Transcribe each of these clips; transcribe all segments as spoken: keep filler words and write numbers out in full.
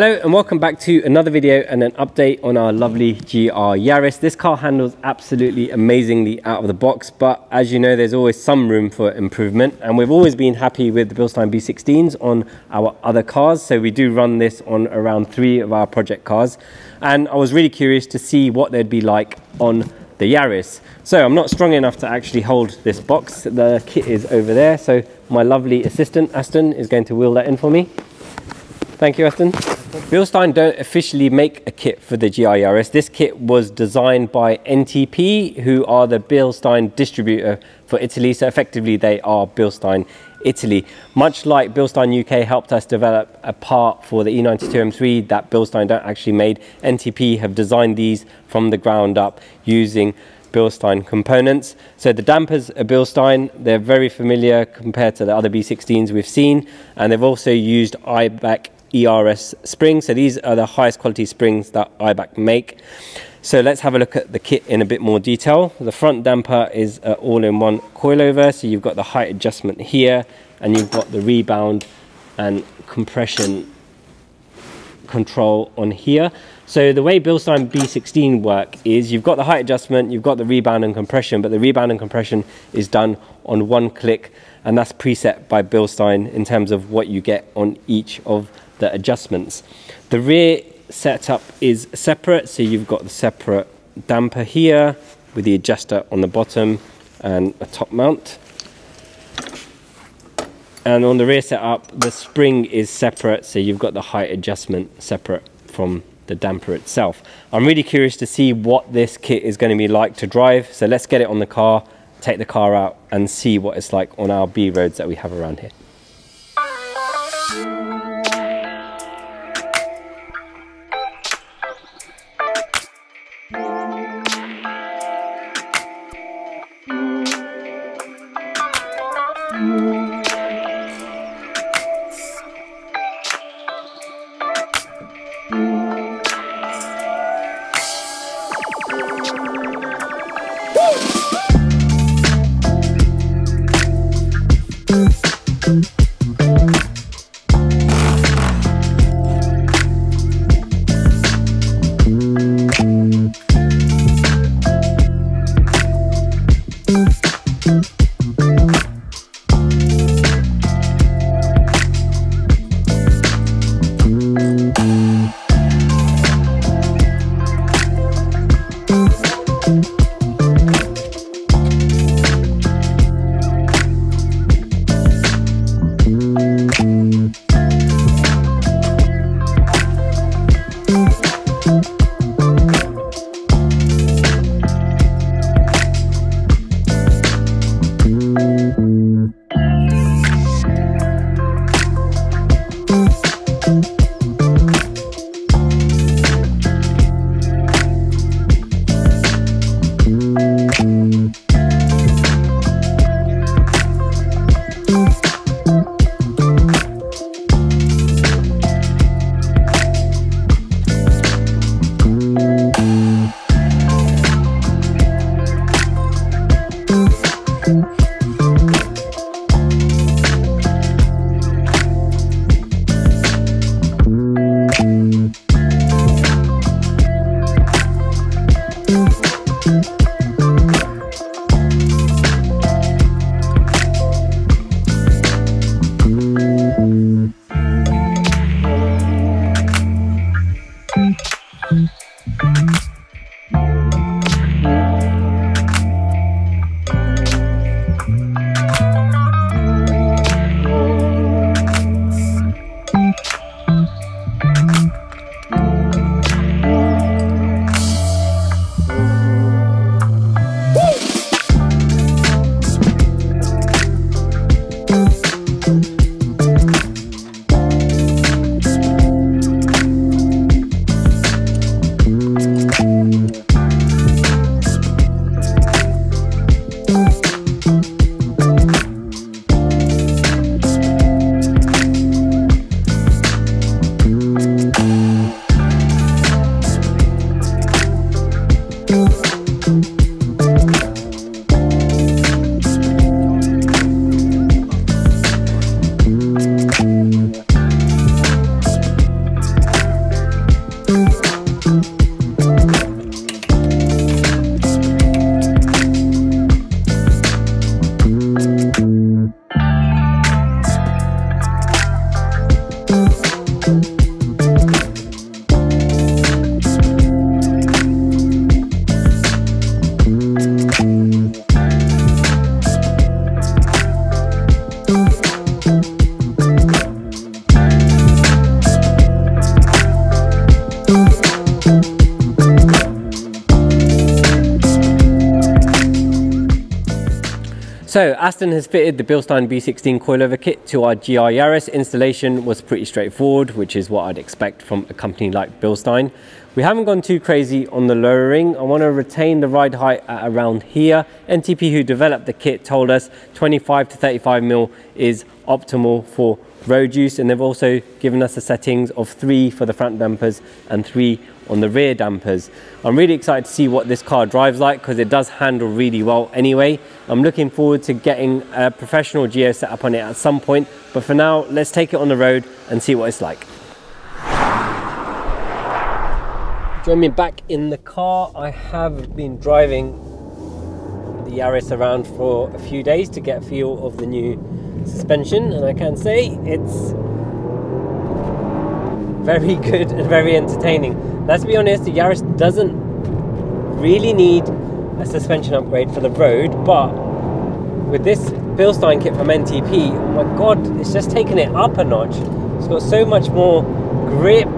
Hello and welcome back to another video and an update on our lovely G R Yaris. This car handles absolutely amazingly out of the box, but as you know, there's always some room for improvement, and we've always been happy with the Bilstein B sixteens on our other cars, so we do run this on around three of our project cars, and I was really curious to see what they'd be like on the Yaris. So I'm not strong enough to actually hold this box. The kit is over there, so my lovely assistant Aston is going to wheel that in for me. Thank you, Aston. Bilstein don't officially make a kit for the G R Yaris. This kit was designed by N T P, who are the Bilstein distributor for Italy. So effectively they are Bilstein Italy. Much like Bilstein U K helped us develop a part for the E ninety-two M three that Bilstein don't actually made, N T P have designed these from the ground up using Bilstein components. So the dampers are Bilstein, they're very familiar compared to the other B sixteens we've seen, and they've also used I BAC E R S springs. So these are the highest quality springs that I BAC make. So let's have a look at the kit in a bit more detail. The front damper is an all-in-one coilover, so you've got the height adjustment here, and you've got the rebound and compression control on here. So the way Bilstein B sixteen work is you've got the height adjustment, you've got the rebound and compression, but the rebound and compression is done on one click, and that's preset by Bilstein in terms of what you get on each of the adjustments. The rear setup is separate, so you've got the separate damper here with the adjuster on the bottom and a top mount. And on the rear setup, the spring is separate, so you've got the height adjustment separate from the damper itself. I'm really curious to see what this kit is going to be like to drive, so let's get it on the car, take the car out, and see what it's like on our B roads that we have around here. So Aston has fitted the Bilstein B sixteen coilover kit to our G R Yaris. Installation was pretty straightforward, which is what I'd expect from a company like Bilstein. We haven't gone too crazy on the lowering. I want to retain the ride height at around here. N T P, who developed the kit, told us twenty-five to thirty-five mil is optimal for road use, and they've also given us the settings of three for the front dampers and three on the rear dampers. I'm really excited to see what this car drives like, because it does handle really well anyway. I'm looking forward to getting a professional Geo set up on it at some point, but for now let's take it on the road and see what it's like. Join me back in the car. I have been driving the Yaris around for a few days to get a feel of the new suspension, and I can say it's very good and very entertaining. Let's be honest, the Yaris doesn't really need a suspension upgrade for the road, but with this Bilstein kit from N T P, oh my god, it's just taken it up a notch. It's got so much more grip,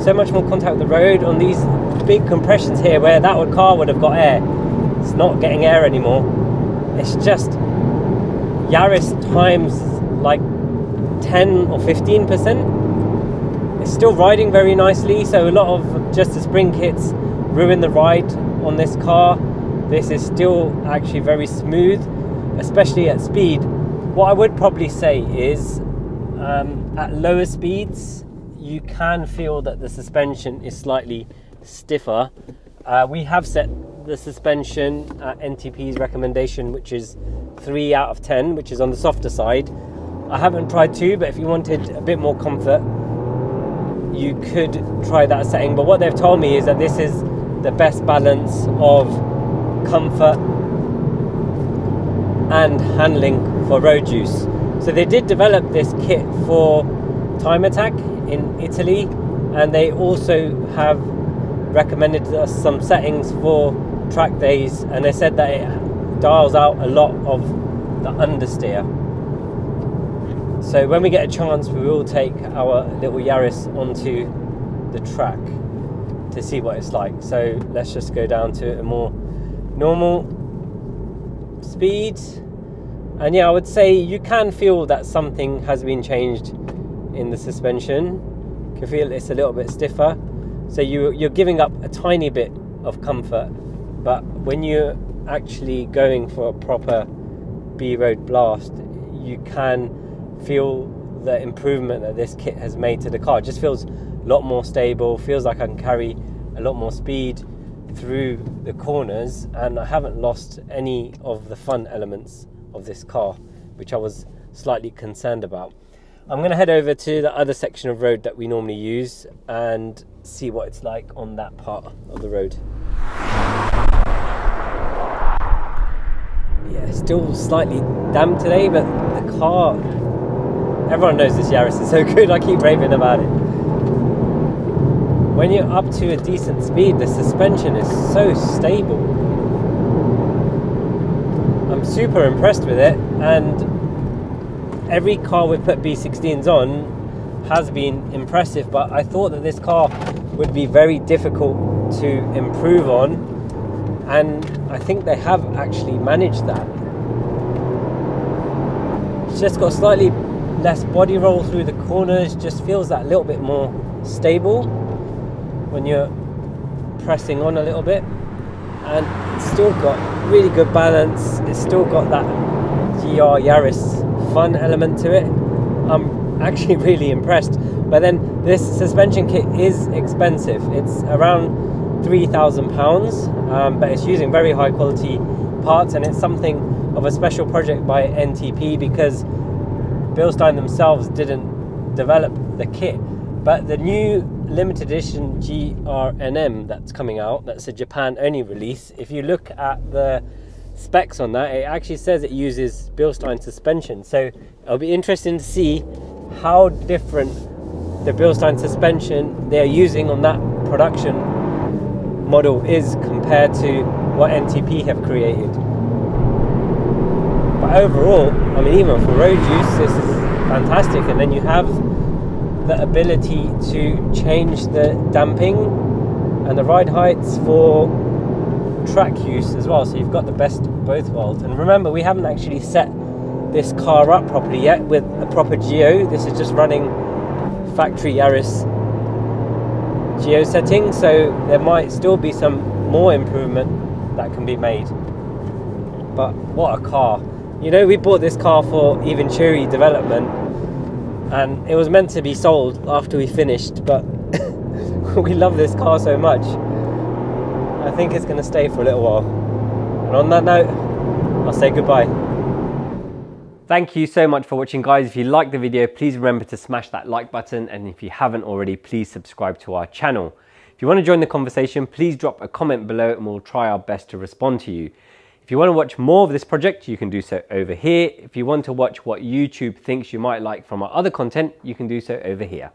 so much more contact with the road on these big compressions here where that old car would have got air. It's not getting air anymore. It's just Yaris times like ten or fifteen percent. It's still riding very nicely, so a lot of just the spring kits ruin the ride on this car. This is still actually very smooth, especially at speed. What I would probably say is um, at lower speeds you can feel that the suspension is slightly stiffer. Uh, we have set the suspension at N T P's recommendation, which is three out of ten, which is on the softer side. I haven't tried two, but if you wanted a bit more comfort you could try that setting. But what they've told me is that this is the best balance of comfort and handling for road use. So they did develop this kit for Time Attack in Italy, and they also have recommended us some settings for track days, and they said that it dials out a lot of the understeer. So when we get a chance we will take our little Yaris onto the track to see what it's like. So let's just go down to a more normal speed, and yeah, I would say you can feel that something has been changed in the suspension. You can feel it's a little bit stiffer. So you, you're giving up a tiny bit of comfort, but when you're actually going for a proper B-road blast, you can feel the improvement that this kit has made to the car. It just feels a lot more stable, feels like I can carry a lot more speed through the corners, and I haven't lost any of the fun elements of this car, which I was slightly concerned about. I'm going to head over to the other section of road that we normally use and see what it's like on that part of the road. Yeah, it's still slightly damp today, but the car, everyone knows this Yaris is so good, I keep raving about it. When you're up to a decent speed, the suspension is so stable. I'm super impressed with it, and every car we've put B sixteens on has been impressive, but I thought that this car would be very difficult to improve on, and I think they have actually managed that. It's just got slightly less body roll through the corners, just feels that little bit more stable when you're pressing on a little bit, and it's still got really good balance. It's still got that G R Yaris fun element to it. I'm actually really impressed. But then this suspension kit is expensive. It's around three thousand pounds, um, but it's using very high quality parts, and it's something of a special project by N T P because Bilstein themselves didn't develop the kit. But the new limited edition G R N M that's coming out, that's a Japan only release, if you look at the specs on that, it actually says it uses Bilstein suspension, so it'll be interesting to see how different the Bilstein suspension they're using on that production model is compared to what N T P have created. But overall, I mean, even for road use this is fantastic, and then you have the ability to change the damping and the ride heights for track use as well, so you've got the best of both worlds. And remember, we haven't actually set this car up properly yet with a proper geo. This is just running factory Yaris geo setting, so there might still be some more improvement that can be made. But what a car. You know, we bought this car for Eventuri development and it was meant to be sold after we finished, but we love this car so much, I think it's going to stay for a little while. And on that note, I'll say goodbye. Thank you so much for watching, guys. If you liked the video, please remember to smash that like button, and if you haven't already, please subscribe to our channel. If you want to join the conversation, please drop a comment below and we'll try our best to respond to you. If you want to watch more of this project, you can do so over here. If you want to watch what YouTube thinks you might like from our other content, you can do so over here.